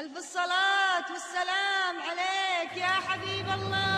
ألف الصلاة والسلام عليك يا حبيب الله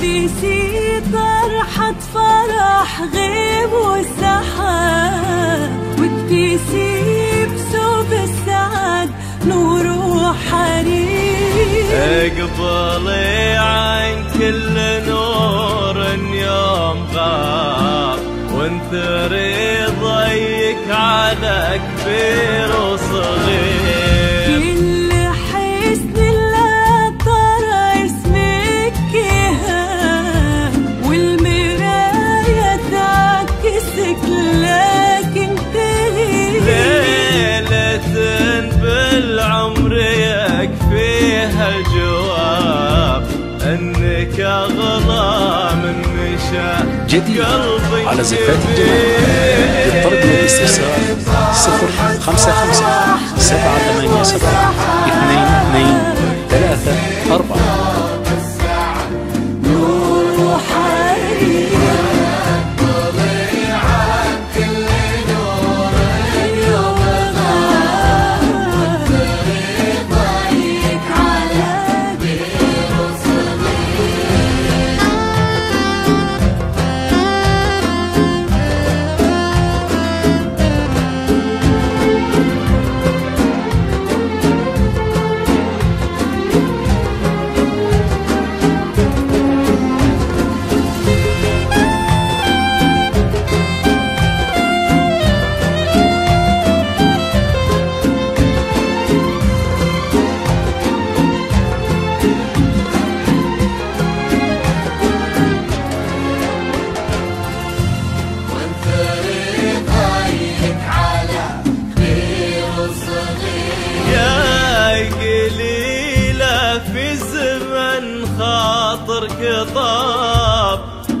بيسي طرحة فرح غيب وسحاب وبتيسي بسوب السعد نور وحرير اقبلي عن كل نور يوم غاب وانثري ضيك على كبير وصغير انك اغلى من مشاعر جديد على زفات الجمال بالطرد والاستفسار 055 787 2234.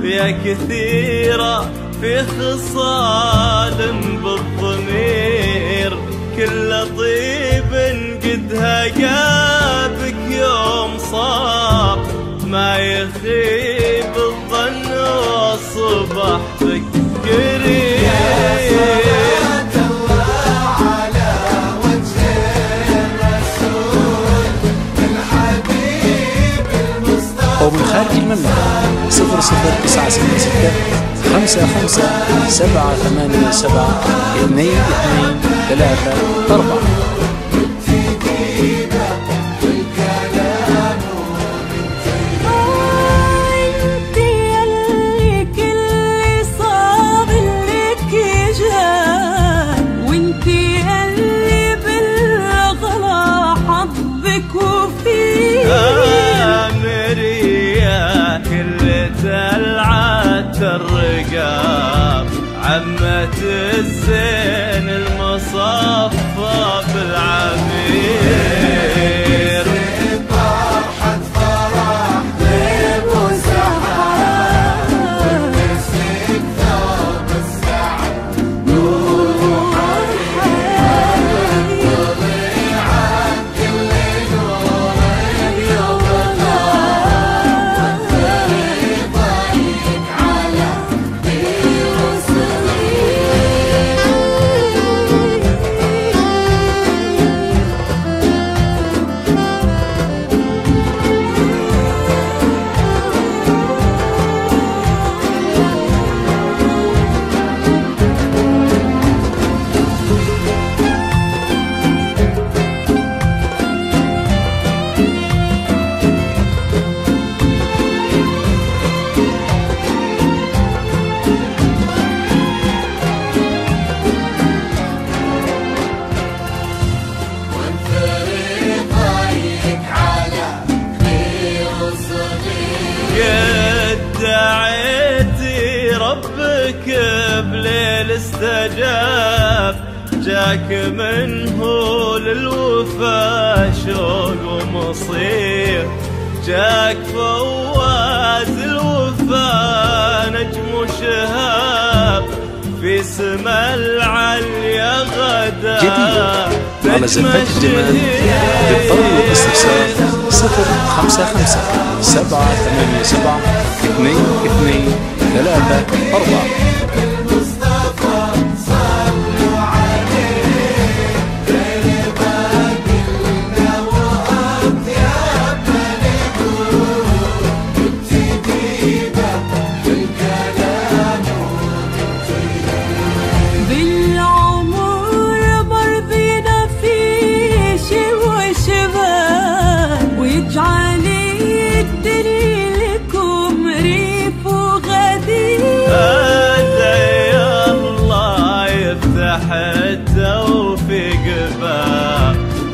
يا كثيرة في خصال بالضمير كل طيب قد هجابك يوم صاب ما يخيب الظن والصبح تكريم ومن خارج المملكة 00966 55 787 2234. عمت الزين المصاب صفى بالعبير فرحة فرح طيب وسعاد وتسلك ثوب السعد نور الحياة تضيع كل نور اليوم نار وتري ضيق على دير صغير بليل استجاب جاك منه للوفا شوق ومصير جاك فواز الوفا نجم شهاب في سما العليا غدا على زفات الجمال بالطلب والاستفسار 0557872234.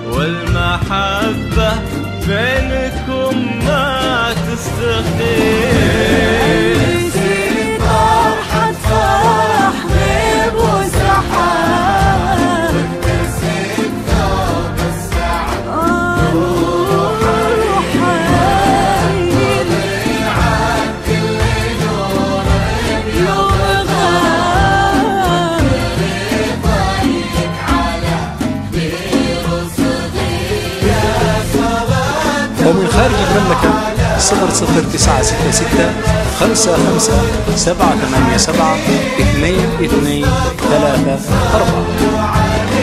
والمحبة بينكم ما تستخيل نسيب فرحة فرح غيب وسحاب وتنسيب ثوب السعد روح الحياة تضيع كل نور اليوم غاب وتري ضيق على دير صغير. ومن خارج المملكة 00966 55 7872234.